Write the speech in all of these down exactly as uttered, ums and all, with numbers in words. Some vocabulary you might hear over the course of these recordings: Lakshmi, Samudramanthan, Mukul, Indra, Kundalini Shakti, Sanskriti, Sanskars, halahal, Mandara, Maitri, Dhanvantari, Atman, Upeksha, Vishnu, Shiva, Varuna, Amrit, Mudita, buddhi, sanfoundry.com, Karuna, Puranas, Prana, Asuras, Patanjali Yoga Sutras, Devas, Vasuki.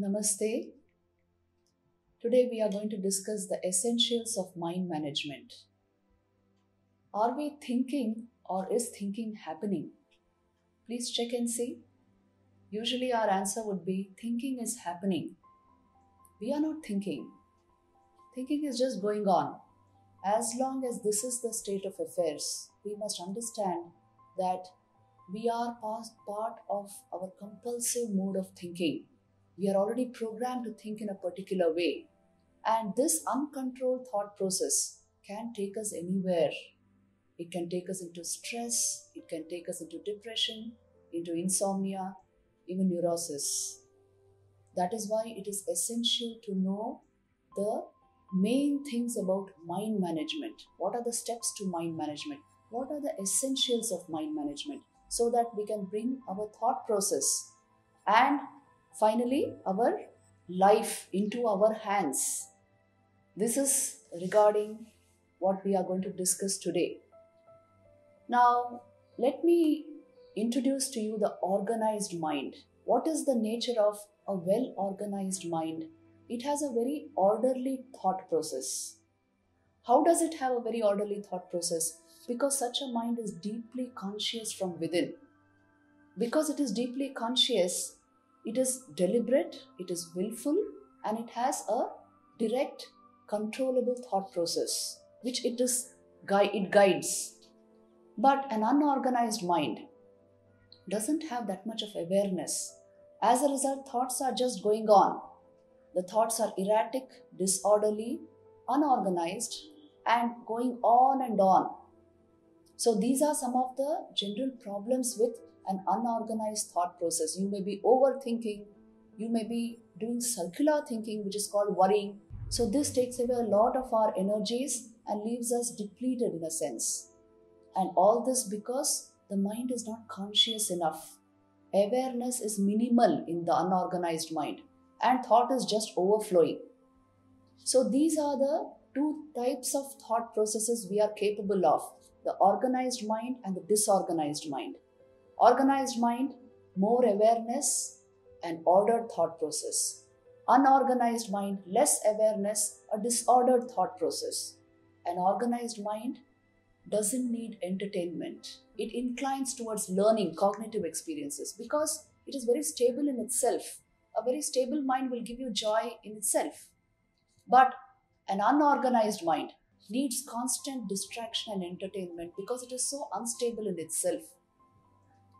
Namaste. Today we are going to discuss the essentials of mind management. Are we thinking or is thinking happening? Please check and see. Usually our answer would be thinking is happening. We are not thinking. Thinking is just going on. As long as this is the state of affairs, we must understand that we are part of our compulsive mode of thinking. We are already programmed to think in a particular way. And this uncontrolled thought process can take us anywhere. It can take us into stress, it can take us into depression, into insomnia, even neurosis. That is why it is essential to know the main things about mind management. What are the steps to mind management? What are the essentials of mind management? So that we can bring our thought process and finally our life into our hands. This is regarding what we are going to discuss today. Now, let me introduce to you the organized mind. What is the nature of a well-organized mind? It has a very orderly thought process. How does it have a very orderly thought process? Because such a mind is deeply conscious from within. Because it is deeply conscious, it is deliberate, it is willful, and it has a direct, controllable thought process, which it is it guides. But an unorganized mind doesn't have that much of awareness. As a result, thoughts are just going on. The thoughts are erratic, disorderly, unorganized, and going on and on. So these are some of the general problems with an unorganized thought process. You may be overthinking, you may be doing circular thinking, which is called worrying. So this takes away a lot of our energies and leaves us depleted in a sense. And all this because the mind is not conscious enough. Awareness is minimal in the unorganized mind and thought is just overflowing. So these are the two types of thought processes we are capable of, the organized mind and the disorganized mind. Organized mind, more awareness and ordered thought process. Unorganized mind, less awareness, a disordered thought process. An organized mind doesn't need entertainment. It inclines towards learning, cognitive experiences, because it is very stable in itself. A very stable mind will give you joy in itself. But an unorganized mind needs constant distraction and entertainment because it is so unstable in itself.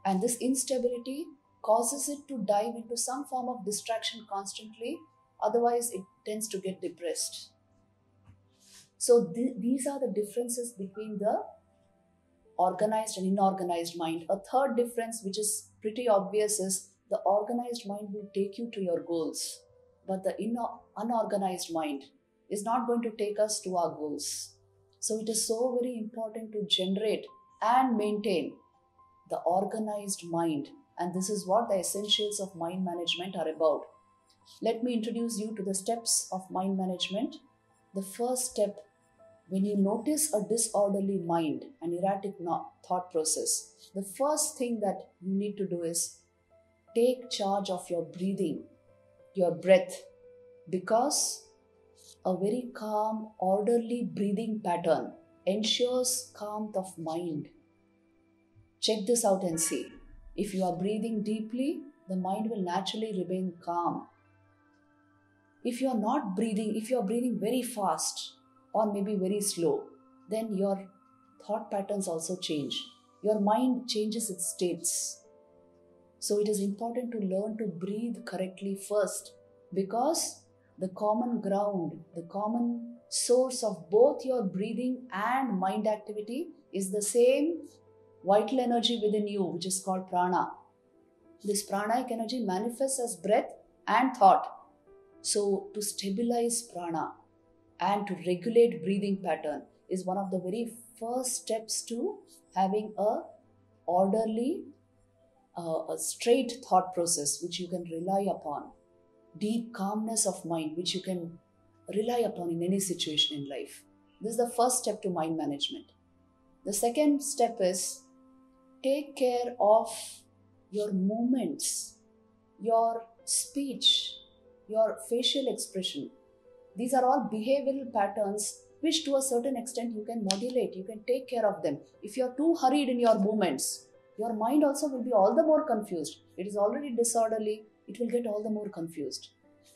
And this instability causes it to dive into some form of distraction constantly. Otherwise, it tends to get depressed. So th- these are the differences between the organized and inorganized mind. A third difference, which is pretty obvious, is the organized mind will take you to your goals. But the inor- unorganized mind is not going to take us to our goals. So it is so very important to generate and maintain the organized mind, and this is what the essentials of mind management are about. Let me introduce you to the steps of mind management. The first step, when you notice a disorderly mind, an erratic thought process, the first thing that you need to do is take charge of your breathing, your breath, because a very calm, orderly breathing pattern ensures calm of mind. Check this out and see. If you are breathing deeply, the mind will naturally remain calm. If you are not breathing, if you are breathing very fast or maybe very slow, then your thought patterns also change. Your mind changes its states. So it is important to learn to breathe correctly first, because the common ground, the common source of both your breathing and mind activity is the same vital energy within you, which is called prana. This pranic energy manifests as breath and thought. So to stabilize prana and to regulate breathing pattern is one of the very first steps to having a orderly, uh, a straight thought process which you can rely upon. Deep calmness of mind which you can rely upon in any situation in life. This is the first step to mind management. The second step is take care of your movements, your speech, your facial expression. These are all behavioral patterns which to a certain extent you can modulate, you can take care of them. If you are too hurried in your movements, your mind also will be all the more confused. It is already disorderly, it will get all the more confused.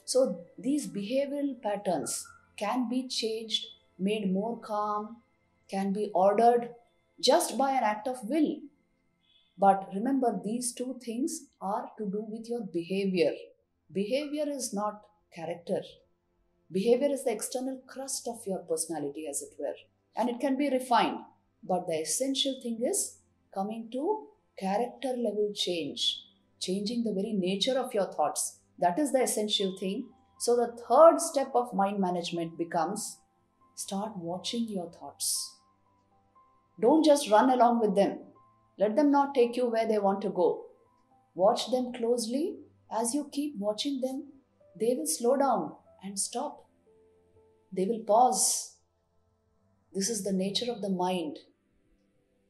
So these behavioral patterns can be changed, made more calm, can be ordered just by an act of will. But remember, these two things are to do with your behavior. Behavior is not character. Behavior is the external crust of your personality, as it were, and it can be refined. But the essential thing is coming to character level change, changing the very nature of your thoughts. That is the essential thing. So the third step of mind management becomes start watching your thoughts. Don't just run along with them. Let them not take you where they want to go. Watch them closely. As you keep watching them, they will slow down and stop. They will pause. This is the nature of the mind.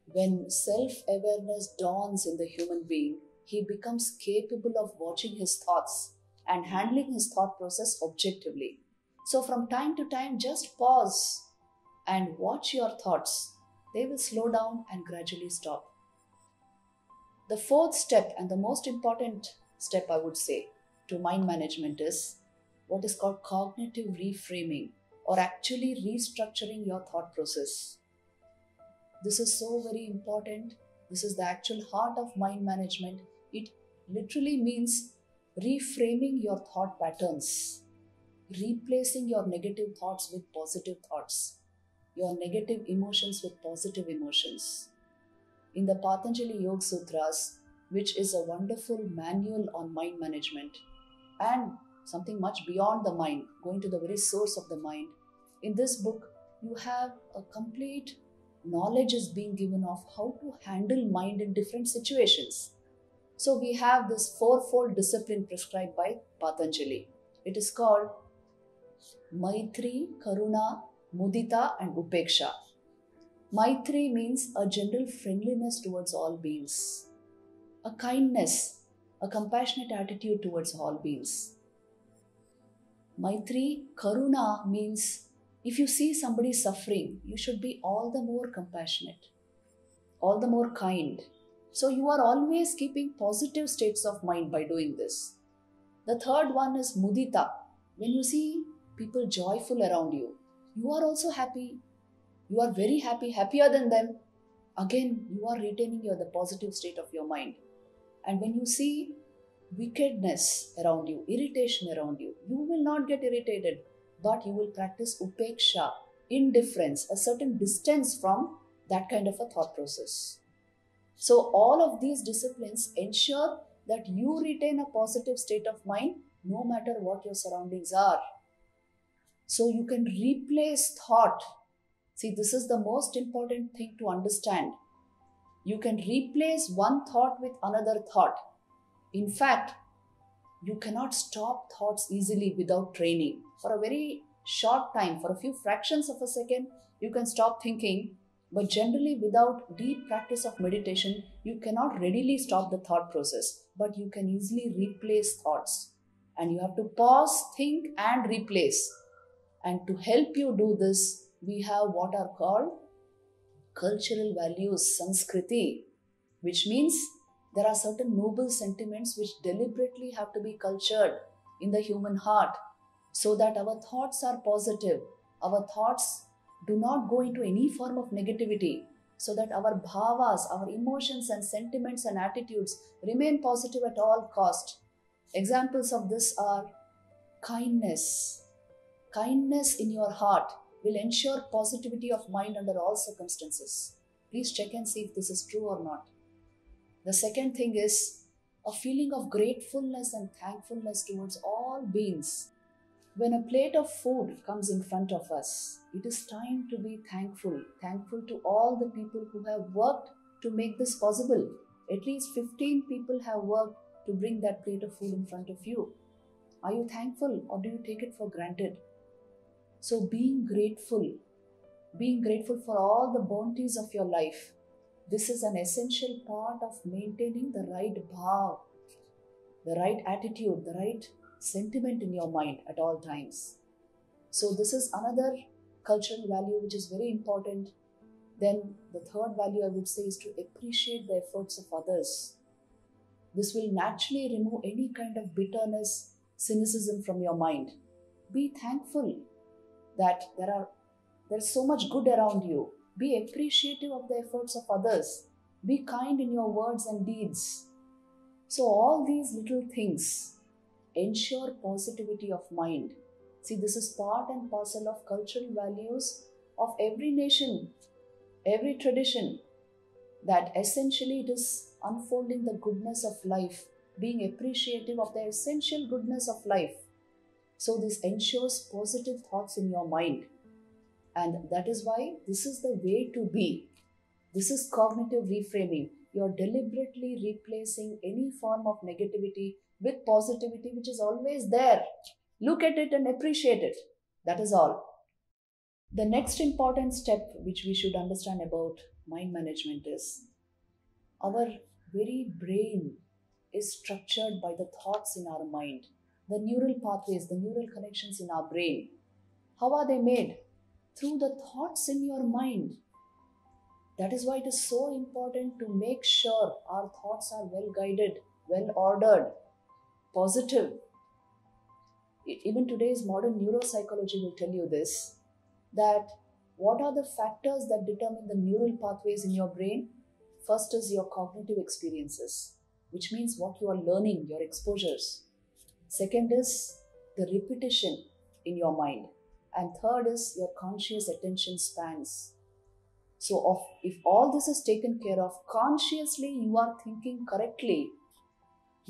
When self-awareness dawns in the human being, he becomes capable of watching his thoughts and handling his thought process objectively. So from time to time, just pause and watch your thoughts. They will slow down and gradually stop. The fourth step, and the most important step I would say to mind management, is what is called cognitive reframing, or actually restructuring your thought process. This is so very important. This is the actual heart of mind management. It literally means reframing your thought patterns, replacing your negative thoughts with positive thoughts, your negative emotions with positive emotions. In the Patanjali Yoga Sutras, which is a wonderful manual on mind management and something much beyond the mind, going to the very source of the mind. In this book, you have a complete knowledge is being given of how to handle mind in different situations. So we have this fourfold discipline prescribed by Patanjali. It is called Maitri, Karuna, Mudita and Upeksha. Maitri means a general friendliness towards all beings, a kindness, a compassionate attitude towards all beings. Maitri, Karuna means if you see somebody suffering, you should be all the more compassionate, all the more kind. So you are always keeping positive states of mind by doing this. The third one is Mudita. When you see people joyful around you, you are also happy. You are very happy, happier than them. Again, you are retaining your, the positive state of your mind. And when you see wickedness around you, irritation around you, you will not get irritated, but you will practice upeksha, indifference, a certain distance from that kind of a thought process. So all of these disciplines ensure that you retain a positive state of mind no matter what your surroundings are. So you can replace thought. See, this is the most important thing to understand. You can replace one thought with another thought. In fact, you cannot stop thoughts easily without training. For a very short time, for a few fractions of a second, you can stop thinking. But generally, without deep practice of meditation, you cannot readily stop the thought process. But you can easily replace thoughts. And you have to pause, think and replace. And to help you do this, we have what are called cultural values, Sanskriti, which means there are certain noble sentiments which deliberately have to be cultured in the human heart so that our thoughts are positive. Our thoughts do not go into any form of negativity, so that our bhavas, our emotions and sentiments and attitudes remain positive at all cost. Examples of this are kindness. Kindness in your heart will ensure positivity of mind under all circumstances. Please check and see if this is true or not. The second thing is a feeling of gratefulness and thankfulness towards all beings. When a plate of food comes in front of us, it is time to be thankful. Thankful to all the people who have worked to make this possible. At least fifteen people have worked to bring that plate of food in front of you. Are you thankful, or do you take it for granted? So being grateful, being grateful for all the bounties of your life. This is an essential part of maintaining the right bhav, the right attitude, the right sentiment in your mind at all times. So this is another cultural value which is very important. Then the third value I would say is to appreciate the efforts of others. This will naturally remove any kind of bitterness, cynicism from your mind. Be thankful that there are there's so much good around you. Be appreciative of the efforts of others. Be kind in your words and deeds. So all these little things ensure positivity of mind. See, this is part and parcel of cultural values of every nation, every tradition, that essentially it is unfolding the goodness of life, being appreciative of the essential goodness of life. So this ensures positive thoughts in your mind. And that is why this is the way to be. This is cognitive reframing. You're deliberately replacing any form of negativity with positivity, which is always there. Look at it and appreciate it. That is all. The next important step which we should understand about mind management is our very brain is structured by the thoughts in our mind. The neural pathways, the neural connections in our brain. How are they made? Through the thoughts in your mind. That is why it is so important to make sure our thoughts are well guided, well ordered, positive. Even today's modern neuropsychology will tell you this, that what are the factors that determine the neural pathways in your brain? First is your cognitive experiences, which means what you are learning, your exposures. Second is the repetition in your mind. And third is your conscious attention spans. So of, if all this is taken care of, consciously you are thinking correctly,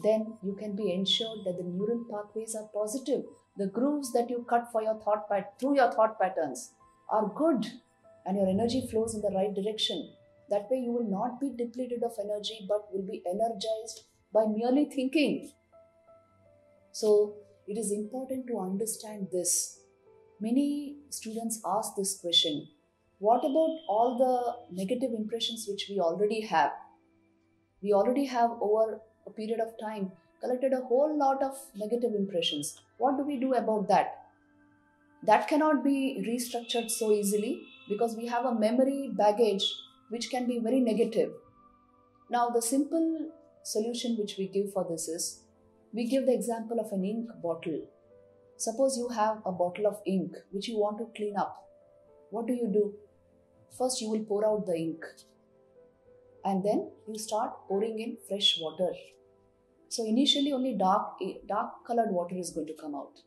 then you can be ensured that the neural pathways are positive. The grooves that you cut for your thought pat- through your thought patterns are good, and your energy flows in the right direction. That way you will not be depleted of energy, but will be energized by merely thinking. So it is important to understand this. Many students ask this question, what about all the negative impressions which we already have? We already have over a period of time collected a whole lot of negative impressions. What do we do about that? That cannot be restructured so easily because we have a memory baggage which can be very negative. Now the simple solution which we give for this is, we give the example of an ink bottle. Suppose you have a bottle of ink which you want to clean up. What do you do? First you will pour out the ink and then you start pouring in fresh water. So initially only dark, dark colored water is going to come out.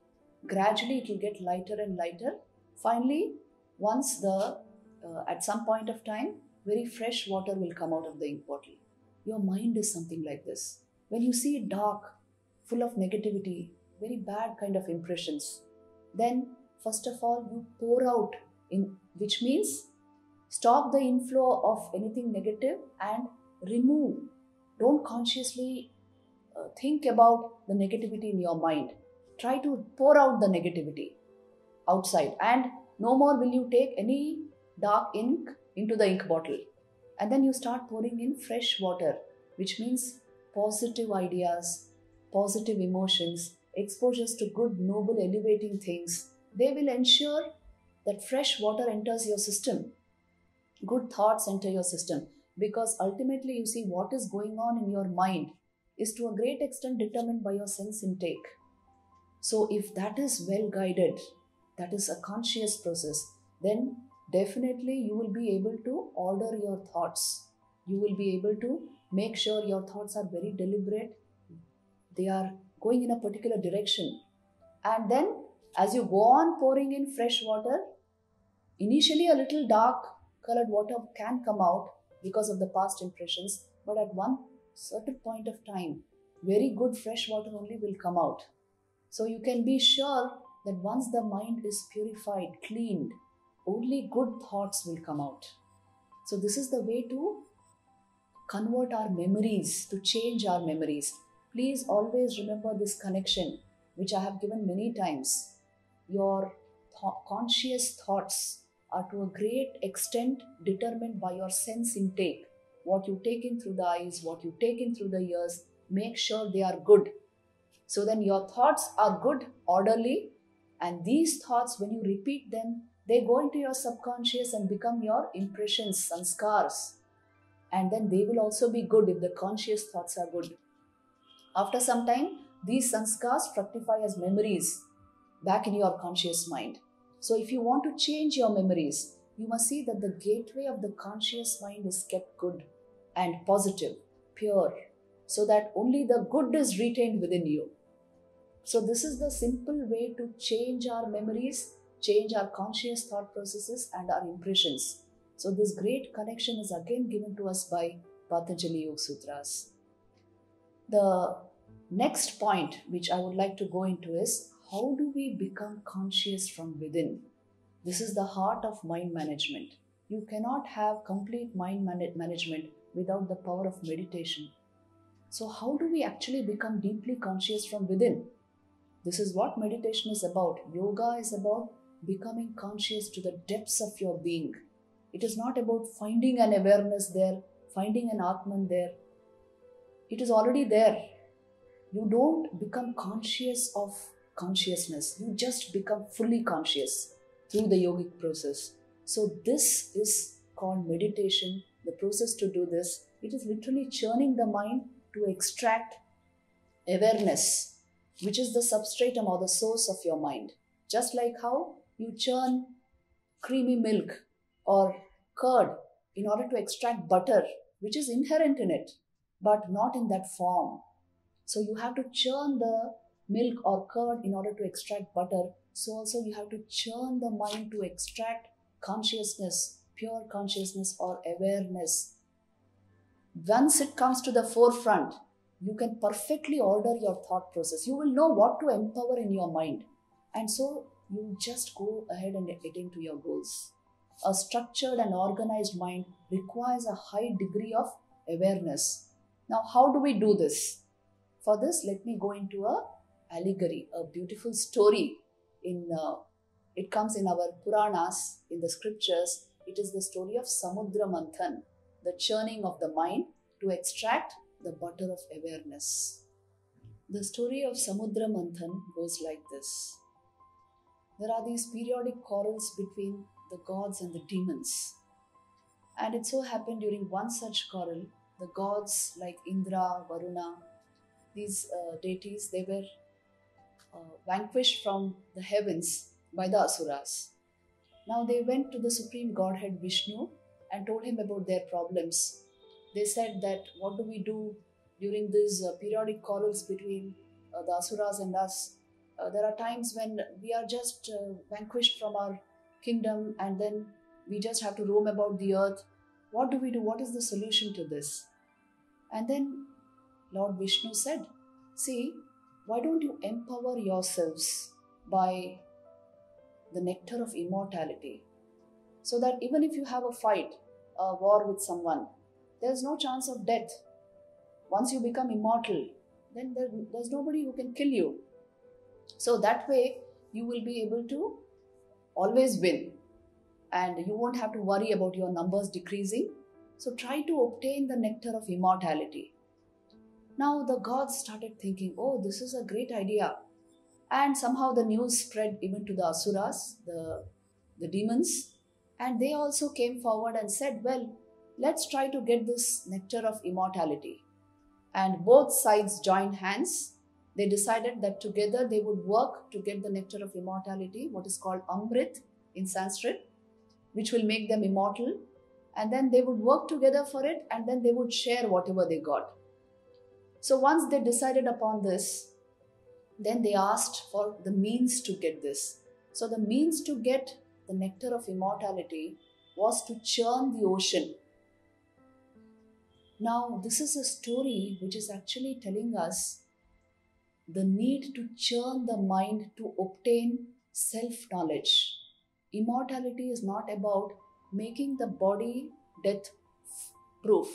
Gradually it will get lighter and lighter. Finally, once the, uh, at some point of time, very fresh water will come out of the ink bottle. Your mind is something like this. When you see it dark, full of negativity, very bad kind of impressions, then first of all you pour out, in, which means stop the inflow of anything negative and remove. Don't consciously uh, think about the negativity in your mind. Try to pour out the negativity outside, and no more will you take any dark ink into the ink bottle. And then you start pouring in fresh water, which means positive ideas, positive emotions, exposures to good, noble, elevating things. They will ensure that fresh water enters your system. Good thoughts enter your system. Because ultimately, you see, what is going on in your mind is to a great extent determined by your sense intake. So if that is well guided, that is a conscious process, then definitely you will be able to order your thoughts. You will be able to make sure your thoughts are very deliberate. They are going in a particular direction. And then as you go on pouring in fresh water, initially a little dark colored water can come out because of the past impressions, but at one certain point of time, very good fresh water only will come out. So you can be sure that once the mind is purified, cleaned, only good thoughts will come out. So this is the way to convert our memories, to change our memories. Please always remember this connection, which I have given many times. Your th- conscious thoughts are to a great extent determined by your sense intake. What you take in through the eyes, what you take in through the ears, make sure they are good. So then your thoughts are good, orderly, and these thoughts, when you repeat them, they go into your subconscious and become your impressions, sanskars. And then they will also be good if the conscious thoughts are good. After some time, these sanskars fructify as memories back in your conscious mind. So if you want to change your memories, you must see that the gateway of the conscious mind is kept good and positive, pure, so that only the good is retained within you. So this is the simple way to change our memories, change our conscious thought processes and our impressions. So this great connection is again given to us by Patanjali Yoga Sutras. The next point which I would like to go into is, how do we become conscious from within? This is the heart of mind management. You cannot have complete mind man- management without the power of meditation. So how do we actually become deeply conscious from within? This is what meditation is about. Yoga is about becoming conscious to the depths of your being. It is not about finding an awareness there, finding an Atman there. It is already there. You don't become conscious of consciousness. You just become fully conscious through the yogic process. So this is called meditation. The process to do this, it is literally churning the mind to extract awareness, which is the substratum or the source of your mind. Just like how you churn creamy milk or curd in order to extract butter, which is inherent in it, but not in that form. So you have to churn the milk or curd in order to extract butter. So also you have to churn the mind to extract consciousness, pure consciousness or awareness. Once it comes to the forefront, you can perfectly order your thought process. You will know what to empower in your mind. And so you just go ahead and attain to your goals. A structured and organized mind requires a high degree of awareness. Now, how do we do this? For this, let me go into a allegory, a beautiful story. In uh, it comes in our Puranas, in the scriptures. It is the story of Samudramanthan, the churning of the mind to extract the butter of awareness. The story of Samudramanthan goes like this. There are these periodic quarrels between the gods and the demons. And it so happened during one such quarrel, the gods like Indra, Varuna, these uh, deities, they were uh, vanquished from the heavens by the Asuras. Now they went to the Supreme Godhead Vishnu and told him about their problems. They said that, what do we do during these uh, periodic quarrels between uh, the Asuras and us? Uh, there are times when we are just uh, vanquished from our kingdom and then we just have to roam about the earth. What do we do? What is the solution to this? And then Lord Vishnu said, see, why don't you empower yourselves by the nectar of immortality? So that even if you have a fight, a war with someone, there's no chance of death. Once you become immortal, then there, there's nobody who can kill you. So that way, you will be able to always win. And you won't have to worry about your numbers decreasing. So try to obtain the nectar of immortality. Now the gods started thinking, oh, this is a great idea. And somehow the news spread even to the Asuras, the, the demons. And they also came forward and said, well, let's try to get this nectar of immortality. And both sides joined hands. They decided that together they would work to get the nectar of immortality, what is called Amrit in Sanskrit, which will make them immortal. And then they would work together for it and then they would share whatever they got. So once they decided upon this, then they asked for the means to get this. So the means to get the nectar of immortality was to churn the ocean. Now, this is a story which is actually telling us the need to churn the mind to obtain self-knowledge. Immortality is not about making the body death-proof.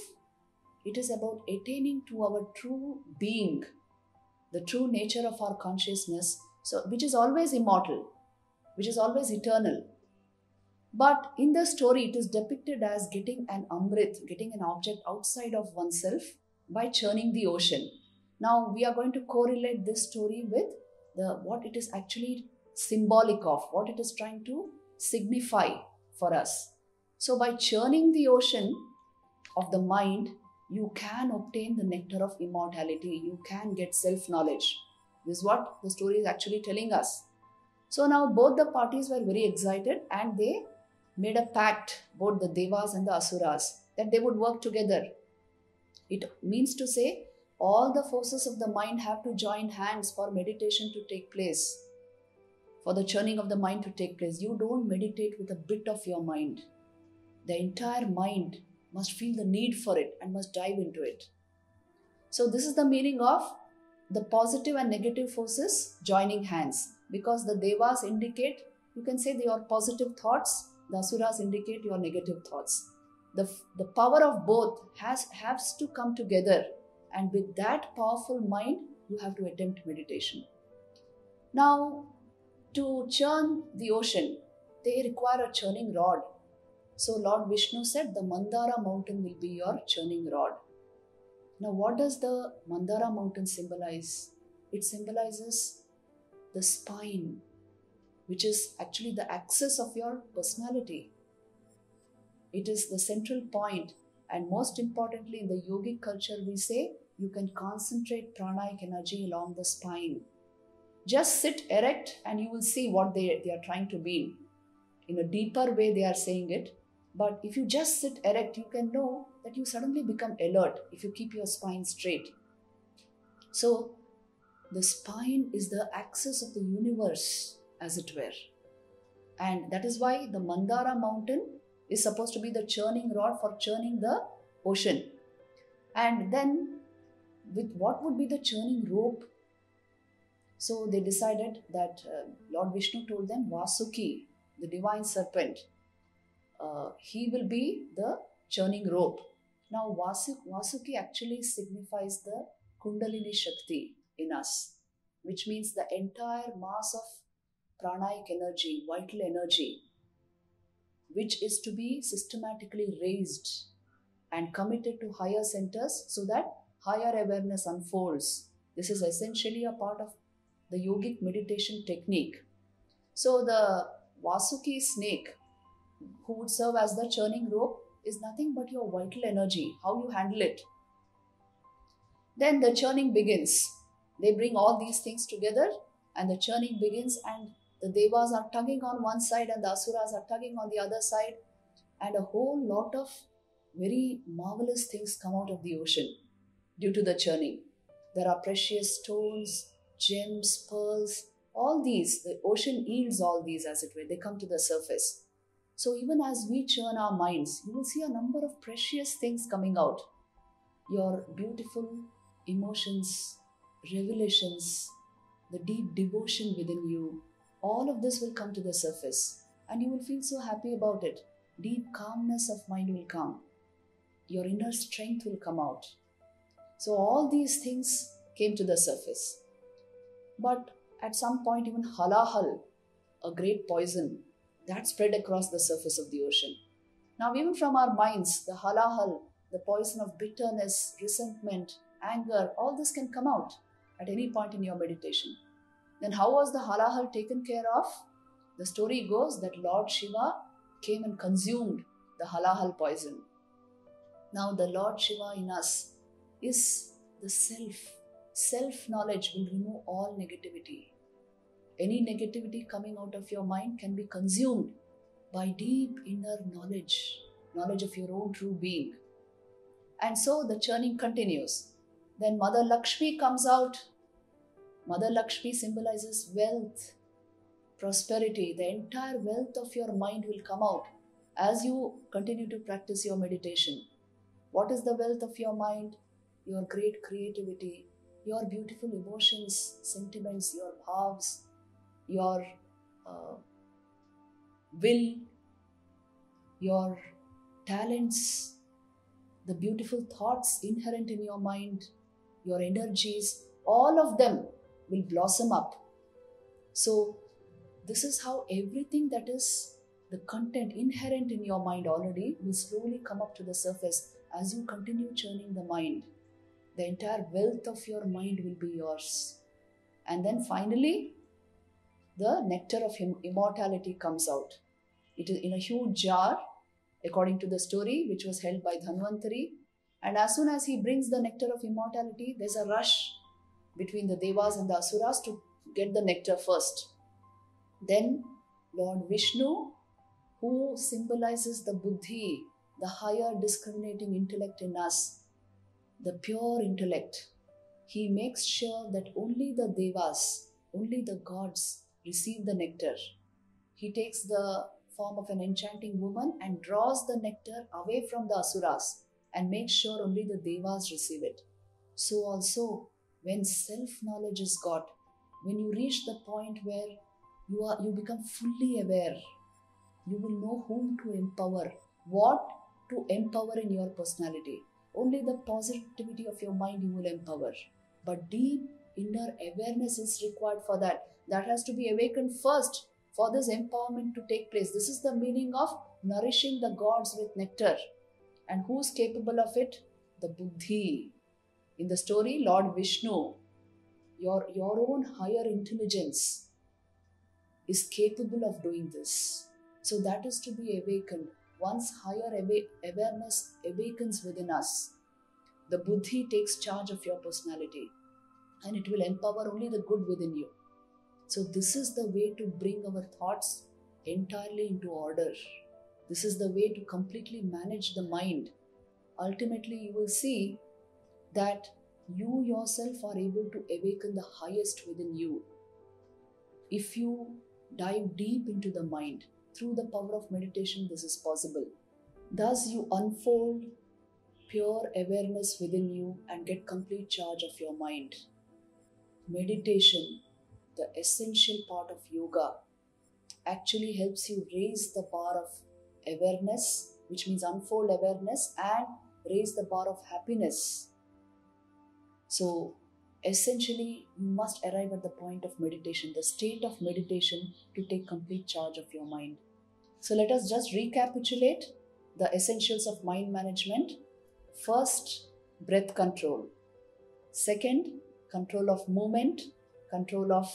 It is about attaining to our true being, the true nature of our consciousness, so which is always immortal, which is always eternal. But in the story, it is depicted as getting an amrit, getting an object outside of oneself by churning the ocean. Now we are going to correlate this story with the what it is actually symbolic of, what it is trying to signify for us. So by churning the ocean of the mind, you can obtain the nectar of immortality. You can get self-knowledge. This is what the story is actually telling us. So now both the parties were very excited and they made a pact, both the Devas and the Asuras, that they would work together. It means to say all the forces of the mind have to join hands for meditation to take place, for the churning of the mind to take place. You don't meditate with a bit of your mind. The entire mind must feel the need for it and must dive into it. So this is the meaning of the positive and negative forces joining hands, because the Devas indicate, you can say, your positive thoughts, the Asuras indicate your negative thoughts. The, the power of both has, has to come together, and with that powerful mind, you have to attempt meditation. Now, to churn the ocean, they require a churning rod. So Lord Vishnu said the Mandara mountain will be your churning rod. Now what does the Mandara mountain symbolize? It symbolizes the spine, which is actually the axis of your personality. It is the central point, and most importantly in the yogic culture we say you can concentrate pranic energy along the spine. Just sit erect and you will see what they, they are trying to mean. In a deeper way they are saying it. But if you just sit erect, you can know that you suddenly become alert if you keep your spine straight. So the spine is the axis of the universe, as it were. And that is why the Mandara mountain is supposed to be the churning rod for churning the ocean. And then with what would be the churning rope? So they decided that uh, Lord Vishnu told them Vasuki, the divine serpent, Uh, he will be the churning rope. Now Vasuki actually signifies the Kundalini Shakti in us, which means the entire mass of pranic energy, vital energy, which is to be systematically raised and committed to higher centers so that higher awareness unfolds. This is essentially a part of the yogic meditation technique. So the Vasuki snake, who would serve as the churning rope, is nothing but your vital energy, how you handle it. Then the churning begins. They bring all these things together and the churning begins, and the Devas are tugging on one side and the Asuras are tugging on the other side, and a whole lot of very marvelous things come out of the ocean due to the churning. There are precious stones, gems, pearls, all these. The ocean yields all these, as it were. They come to the surface. So even as we churn our minds, you will see a number of precious things coming out. Your beautiful emotions, revelations, the deep devotion within you, all of this will come to the surface and you will feel so happy about it. Deep calmness of mind will come. Your inner strength will come out. So all these things came to the surface. But at some point even halahal, a great poison, that spread across the surface of the ocean. Now even from our minds, the halahal, the poison of bitterness, resentment, anger, all this can come out at any point in your meditation. Then how was the halahal taken care of? The story goes that Lord Shiva came and consumed the halahal poison. Now the Lord Shiva in us is the self. Self-knowledge will remove all negativity. Any negativity coming out of your mind can be consumed by deep inner knowledge, knowledge of your own true being. And so the churning continues. Then Mother Lakshmi comes out. Mother Lakshmi symbolizes wealth, prosperity. The entire wealth of your mind will come out as you continue to practice your meditation. What is the wealth of your mind? Your great creativity, your beautiful emotions, sentiments, your bhavs, your uh, will, your talents, the beautiful thoughts inherent in your mind, your energies, all of them will blossom up. So this is how everything that is the content inherent in your mind already will slowly come up to the surface as you continue churning the mind. The entire wealth of your mind will be yours. And then finally, the nectar of immortality comes out. It is in a huge jar, according to the story, which was held by Dhanvantari. And as soon as he brings the nectar of immortality, there's a rush between the Devas and the Asuras to get the nectar first. Then Lord Vishnu, who symbolizes the buddhi, the higher discriminating intellect in us, the pure intellect, he makes sure that only the Devas, only the gods receive the nectar. He takes the form of an enchanting woman and draws the nectar away from the Asuras and makes sure only the Devas receive it. So also, when self-knowledge is got, when you reach the point where you are, you become fully aware, you will know whom to empower, what to empower in your personality. Only the positivity of your mind you will empower. But deep inner awareness is required for that. That has to be awakened first for this empowerment to take place. This is the meaning of nourishing the gods with nectar. And who's capable of it? The buddhi. In the story, Lord Vishnu, your, your own higher intelligence is capable of doing this. So that is to be awakened. Once higher awareness awakens within us, the buddhi takes charge of your personality and it will empower only the good within you. So this is the way to bring our thoughts entirely into order. This is the way to completely manage the mind. Ultimately, you will see that you yourself are able to awaken the highest within you. If you dive deep into the mind, through the power of meditation, this is possible. Thus, you unfold pure awareness within you and get complete charge of your mind. Meditation, the essential part of yoga, actually helps you raise the bar of awareness, which means unfold awareness, and raise the bar of happiness. So, essentially, you must arrive at the point of meditation, the state of meditation, to take complete charge of your mind. So let us just recapitulate the essentials of mind management. First, breath control. Second, control of movement, control of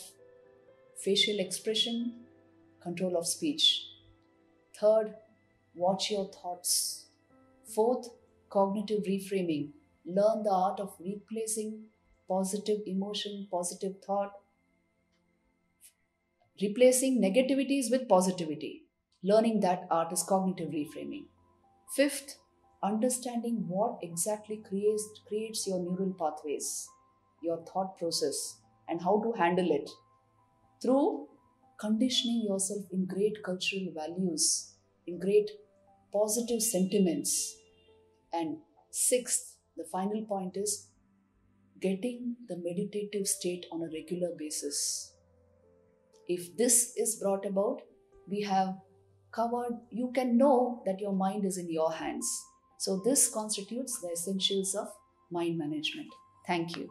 facial expression, control of speech. Third, watch your thoughts. Fourth, cognitive reframing. Learn the art of replacing positive emotion, positive thought, replacing negativities with positivity. Learning that art is cognitive reframing. Fifth, understanding what exactly creates, creates your neural pathways, your thought process, and how to handle it through conditioning yourself in great cultural values, in great positive sentiments. And sixth, the final point is getting the meditative state on a regular basis. If this is brought about, we have covered, you can know that your mind is in your hands. So this constitutes the essentials of mind management. Thank you.